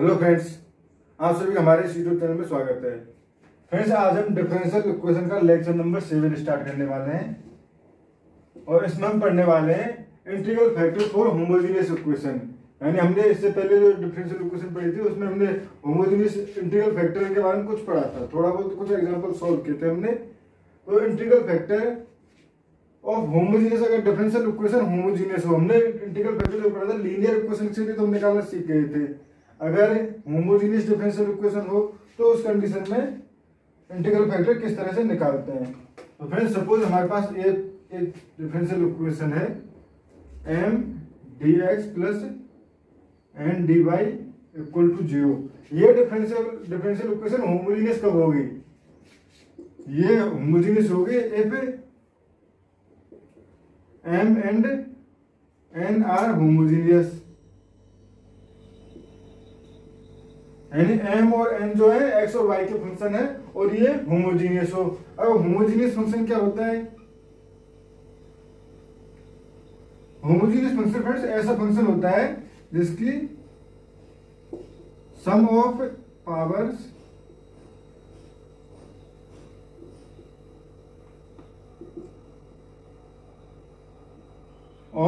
Hello friends, आप सभी का हमारे इस यूट्यूब चैनल में स्वागत है। फ्रेंड्स, आज हम डिफरेंशियल इक्वेशन का लेक्चर नंबर 7 स्टार्ट करने वाले हैं और इसमें हम पढ़ने वाले हैं integral factor for homogeneous equation. यानी हमने इससे पहले जो डिफरेंशियल इक्वेशन पढ़ी थी उसमें हमने होमोजेनियस इंटीग्रल फैक्टर के बारे में कुछ पढ़ा था, थोड़ा बहुत कुछ एग्जांपल सॉल्व किए थे हमने। तो इंटीग्रल फैक्टर ऑफ होमोजेनियस, अगर डिफरेंशियल इक्वेशन होमोजेनियस हो, हमने इंटीग्रल फैक्टर जो पढ़ा था लीनियर इक्वेशन से भी तो हम निकालना सीख गए थे। अगर होमोजेनियस डिफरेंशियल इक्वेशन हो तो उस कंडीशन में इंटीग्रल फैक्टर किस तरह से निकालते हैं। तो फ्रेंड्स, सपोज हमारे पास एक डिफरेंशियल इक्वेशन है mdx + ndy = 0। ये डिफरेंशियल इक्वेशन होमोजेनियस कब होगी? ये होमोजेनियस होगी if m and n are homogeneous. यानी m और n जो है x और y के फंक्शन है और ये होमोजेनियस हो। अब होमोजेनियस फंक्शन क्या होता है? होमोजेनियस फंक्शन फ्रेंड्स ऐसा फंक्शन होता है जिसकी sum of powers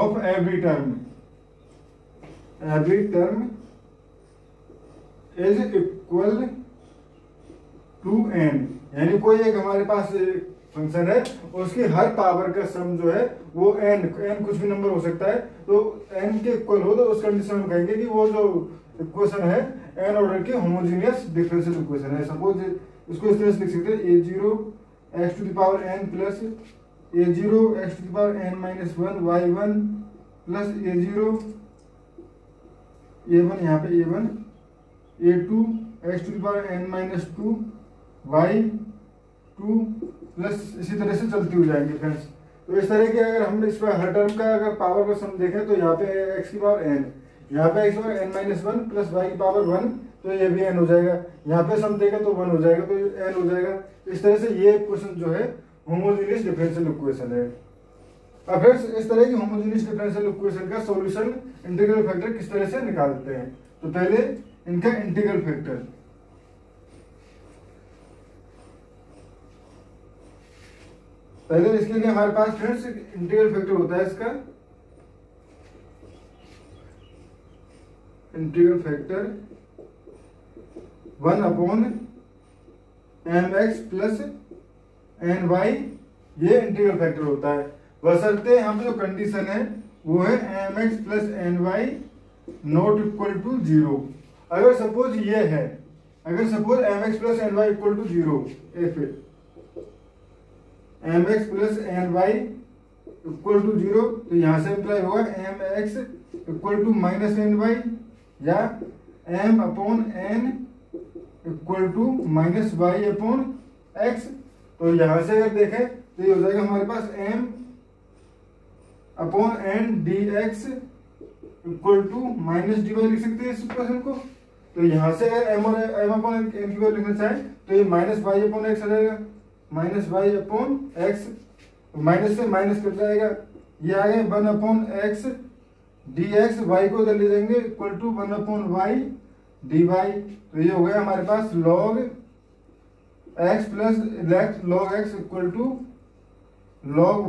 of every term is equal to n। यानी कोई एक हमारे पास फंक्शन है, उसकी हर पावर का सम जो है वो n कुछ भी नंबर हो सकता है, तो n के इक्वल हो तो उस कंडीशन में कहेंगे कि वो जो इक्वेशन है n ऑर्डर की होमोजेनियस डिफरेंशियल इक्वेशन है। सपोज इसको इस तरह से लिख सकते हैं a0x⁻n + a0x⁻n - 1 y1 + a0 a1, यहाँ पे a1 a2x⁻n - 2 y2 प्लस इसी तरह से चलती हो जाएंगे फ्रेंड्स। तो इस तरह के अगर हम इस पर हर टर्म का अगर पावर को सम देखें तो यहाँ पे x⁻n, यहाँ पे x⁻n - 1 प्लस y⁻1, तो ये भी n हो जाएगा। यहाँ पे सम देखें तो 1 हो जाएगा, तो n हो जाएगा। इस तरह से ये इक्वेशन जो है होमोजेनियस डिफरेंशियल इक्वेशन है। अब फ्रेंड्स, इस तरह की होमोजेनियस डिफरेंशियल इक्वेशन का सोल्यूशन इंटीग्रल फैक्टर किस तरह से निकालते हैं। तो पहले इनका इंटीग्रल फैक्टर, पहले इसके लिए हमारे पास फ्रेंड्स इंटीग्रल फैक्टर होता है। इसका इंटीग्रल फैक्टर 1/mx + ny, ये इंटीग्रल फैक्टर होता है। बशर्ते यहाँ पे जो कंडीशन है वो है mx + ny ≠ 0। अगर सपोज ये है, अगर suppose mx + ny = 0 if mx + ny = 0, तो यहाँ से इंप्लाई होगा mx = -ny या m/n = -y/x। तो यहाँ से अगर देखें तो ये हो जाएगा हमारे पास m/n dx = -dy लिख सकते हैं इस इक्वेशन को। तो यहाँ से अगर m/n की वैल्यू लिखना चाहे तो ये -y/x आ जाएगा, -y/x। माइनस से माइनस कट जाएगा, ये आ गया 1/x dx, y को उधर ले जाएंगे = 1/y dy। तो ये हो गया हमारे पास log x + log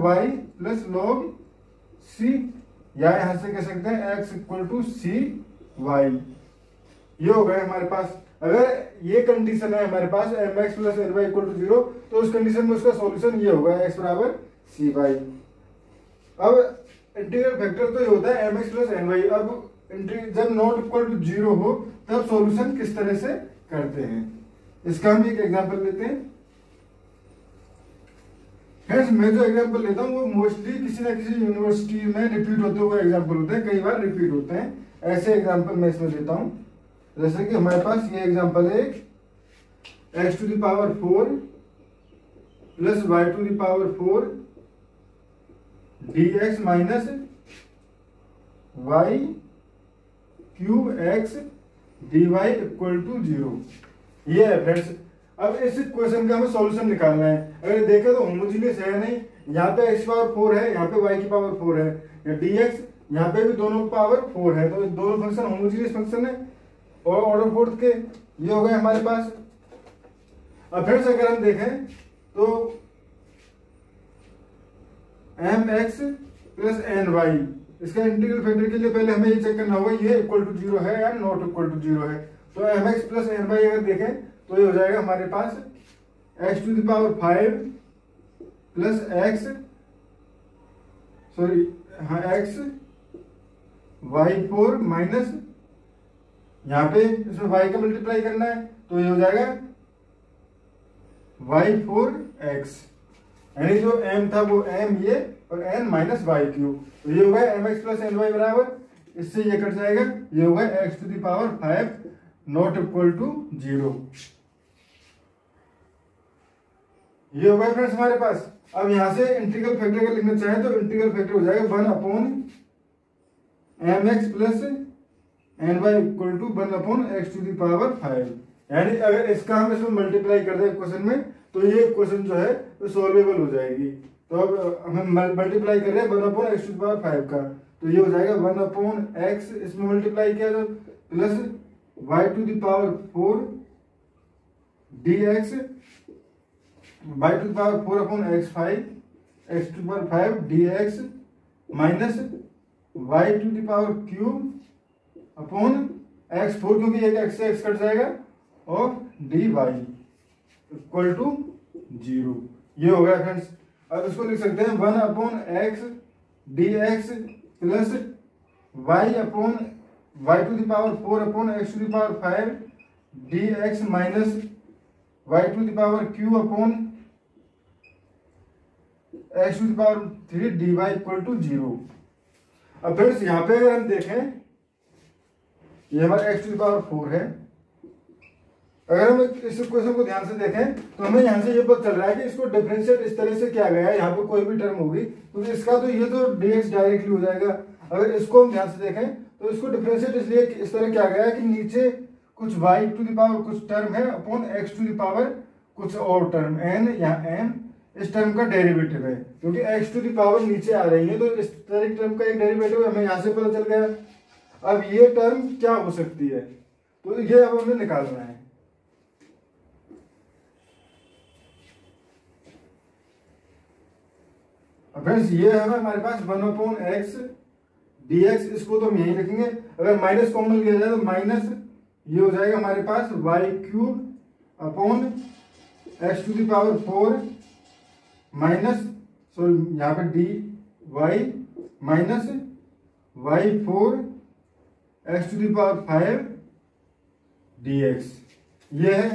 y + log c, या यहाँ से कह सकते हैं x = cy। ये हो गया हमारे पास। अगर ये कंडीशन है हमारे पास mx + ny = 0, तो उस कंडीशन में उसका सॉल्यूशन ये होगा x = cy। अब इंटीग्रल फैक्टर तो ये होता है mx + ny। अब जब ≠ 0 हो तब सॉल्यूशन किस तरह से करते हैं, इसका हम एक एग्जांपल लेते हैं। फ्रेंड्स, मैं जो एग्जांपल लेता हूँ वो मोस्टली किसी ना किसी यूनिवर्सिटी में रिपीट होते हुए एग्जाम्पल होते हैं, कई बार रिपीट होते हैं। ऐसे एग्जाम्पल मैं इसमें लेता हूँ, जैसे कि हमारे पास ये एग्जांपल है x⁻4 + y4 dx - yqx dy = 0। ये है फ्रेंड्स। अब इस क्वेश्चन का हमें सॉल्यूशन निकालना है। अगर देखें तो होमोजेनियस है नहीं, यहाँ पे x⁴ है, यहाँ पे y⁴ है, dx यहाँ पे भी दोनों पावर 4 है, तो दोनों फंक्शन होमोजेनियस फंक्शन है। और ऑर्डर फोर्थ के ये हो गए हमारे पास। अब फिर से अगर हम देखें तो mx प्लस ny इसका इंटीग्रल फैक्टर के लिए पहले हमें ये चेक करना होगा ये इक्वल टू जीरो है या नॉट इक्वल टू जीरो है। तो mx प्लस ny अगर देखें तो ये हो जाएगा हमारे पास x to the power 5 plus x y4 minus यहाँ पे इसमें y का मल्टीप्लाई करना है तो ये हो जाएगा y4x, यानी जो m था वो m ये और n माइनस वाई क्यूब। तो ये हो गया M X plus N Y बराबर इससे ये कट जाएगा, ये होगा x to the power 5 not equal to zero. ये हो गया फ्रेंड्स हमारे पास। अब यहां से इंटीग्रल फैक्टर अगर लिखना चाहें तो इंटीग्रल फैक्टर हो जाएगा 1 upon M X plus N Y equal to 1 upon x to the power 5, यानी अगर इसका हम इसमें मल्टीप्लाई कर दें क्वेश्चन में तो ये क्वेश्चन जो है तो सॉल्वेबल हो जाएगी। तो अब हम मल्टीप्लाई कर रहे हैं 1 upon x to the power 5 का, तो ये हो जाएगा 1 अपॉन एक्स इसमें मल्टीप्लाई किया तो plus Y to the power 4 D X by to power 4 upon x to power 5 D x minus Y to the power cube upon x4 क्योंकि x से x कट जाएगा और D Y equal to zero. ये हो गया friends. अब इसको लिख सकते हैं 1 upon x D x plus Y upon Y to the power 4 upon x to the power 5 D x minus Y to the power cube upon x to the power 3 D Y equal to zero. अब friends यहाँ पे अगर हम देखें ये हमारा x to the power 4 है। अगर हम इस क्वेश्चन को ध्यान से देखें तो हमें यहाँ से ये पता चल रहा है कि इसको डिफरेंशिएट इस तरह से किया गया है, यहाँ पे कोई भी टर्म होगी तो इसका तो ये तो डी एक्स डायरेक्टली हो जाएगा। अगर इसको हम ध्यान से देखें तो इसको डिफरेंशिएट इसलिए इस तरह किया गया है कि नीचे कुछ y टू द पावर कुछ टर्म है upon x to the power कुछ और टर्म n या m इस टर्म का डेरिवेटिव है क्योंकि x टू द पावर नीचे आ रही है तो इस तरह टर्म का एक डेरिवेटिव हमें यहाँ से पता चल गया। अब ये टर्म क्या हो सकती है तो ये अब हमें निकालना है। फ्रेंड्स ये है हमारे पास 1 अपॉन एक्स डी एक्स, इसको तो हम यही रखेंगे। अगर माइनस कॉमन लिया जाए तो माइनस ये हो जाएगा हमारे पास Y cube upon x to the power 4 minus यहाँ पर D Y minus Y 4 X to the power 5 D x ये है।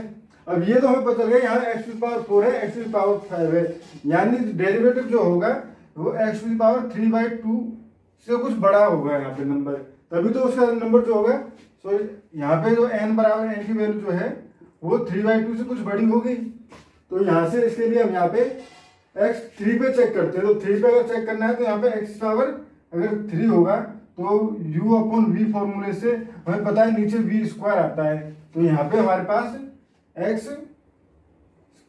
अब ये तो हमें पता चल गया यहाँ एक्स टू द पावर 4 है एक्स टू द पावर 5 है, यानी डेरिवेटिव जो होगा वो एक्स टू द पावर 3/2 से कुछ बड़ा होगा यहाँ पे नंबर, तभी तो उसका नंबर जो होगा यहाँ पे जो n बराबर n की वैल्यू जो है वो 3/2 से कुछ बड़ी होगी। तो यहाँ से इसके लिए हम यहाँ पे x3 पे चेक करते हैं। तो 3 पे अगर चेक करना है तो यहाँ पे x पावर अगर 3 होगा तो u अपॉन v फॉर्मूले से हमें पता है नीचे v स्क्वायर आता है, तो यहाँ पे हमारे पास x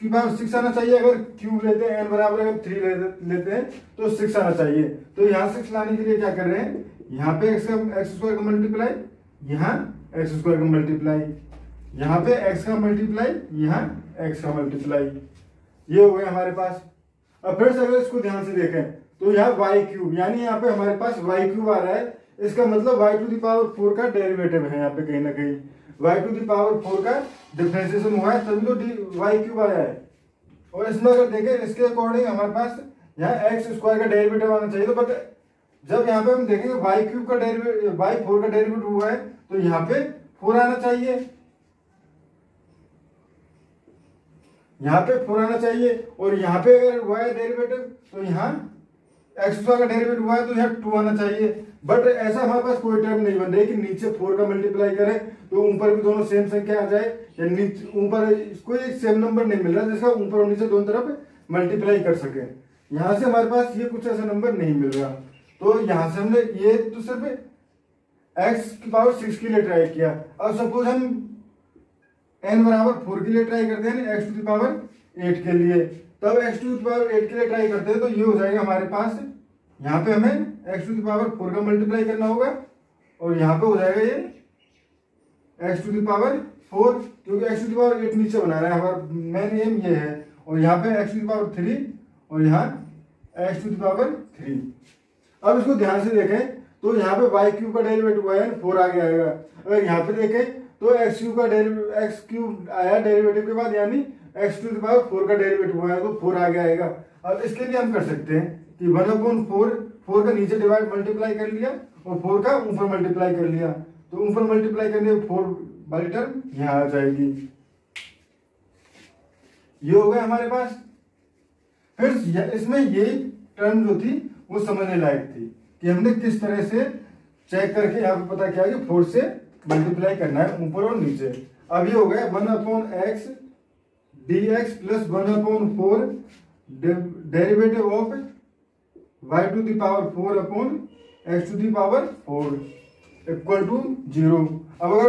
की पावर 6 आना चाहिए। अगर क्यूब लेते हैं n बराबर अगर 3 लेते हैं तो 6 आना चाहिए। तो यहाँ 6 लाने के लिए क्या कर रहे हैं यहाँ पे x2 का मल्टीप्लाई, यहाँ x2 का मल्टीप्लाई, यहाँ पे x का मल्टीप्लाई, यहाँ x का मल्टीप्लाई, ये हो गया हमारे पास। अब फिर से अगर इसको ध्यान से देखें तो यहाँ वाई क्यूब यानी यहाँ पे हमारे पास वाई क्यूब आ रहा है, इसका मतलब वाई टू द पावर 4 का डेरिवेटिव है। यहाँ पे कहीं ना कहीं वाई टू द पावर 4 का डिफ्रेंसिएशन हुआ है तभी तो वाई क्यूब आया है। और इसमें अगर देखें इसके अकॉर्डिंग हमारे पास यहाँ x2 का डेरिवेटिव आना चाहिए, तो बट जब यहाँ पे हम देखेंगे वाई क्यूब का डेरिवेटिव वाई 4 का डेरिवेटिव हुआ है तो यहाँ पे 4 आना चाहिए, यहाँ पे 4 आना चाहिए। और यहाँ पे अगर हुआ है डेरिवेटिव तो यहाँ x2 का डेरिवेटिव हुआ है तो यहाँ 2 आना चाहिए। बट ऐसा हमारे पास कोई टर्म नहीं बन रही कि नीचे 4 का मल्टीप्लाई करें तो ऊपर भी दोनों सेम संख्या आ जाए या नीचे ऊपर कोई एक सेम नंबर नहीं मिल रहा जिसका ऊपर और नीचे दोनों तरफ मल्टीप्लाई कर सके। यहाँ से हमारे पास ये कुछ ऐसा नंबर नहीं मिल रहा, तो यहाँ से हमने ये तो सिर्फ x की पावर 6 के लिए ट्राई किया। अब सपोज हम n बराबर 4 के लिए ट्राई करते हैं x टू द पावर 8 के लिए, तब x टू द पावर 8 के लिए ट्राई करते हैं तो ये हो जाएगा हमारे पास यहाँ पे हमें x टू द पावर 4 का मल्टीप्लाई करना होगा और यहाँ पे हो जाएगा ये एक्स टू दावर 4, क्योंकि एक्स टू दावर 8 नीचे बना रहा है, हमारा मेन एम ये है। और यहाँ पे एक्स टू दावर 3 और यहाँ एक्स टू दावर 3। अब इसको ध्यान से देखें तो यहाँ पे वाई क्यूब का डेरिवेटिव आया 4 आगे आएगा। अगर यहाँ पे देखें तो एक्स क्यूब का डेरिवेटिव, एक्स क्यूब आया डेरिवेटिव के बाद, यानी एक्स टू दावर 4 का डेरिवेटिव आया तो 4 आगे आएगा। अब इसके लिए हम कर सकते हैं कि 1/4 का नीचे डिवाइड मल्टीप्लाई कर लिया और 4 का ऊपर मल्टीप्लाई कर लिया, तो ऊपर मल्टीप्लाई करने 4 वाली टर्म यहाँ आ जाएगी। ये हो गया हमारे पास। फिर इसमें ये टर्म जो थी वो समझने लायक थी कि हमने किस तरह से चेक करके यहाँ पे पता किया कि 4 से मल्टीप्लाई करना है ऊपर और नीचे। अब ये हो गया 1/x dx plus 1/4 derivative of y to the power 4 upon x to the power 4 equal to 0। अब अगर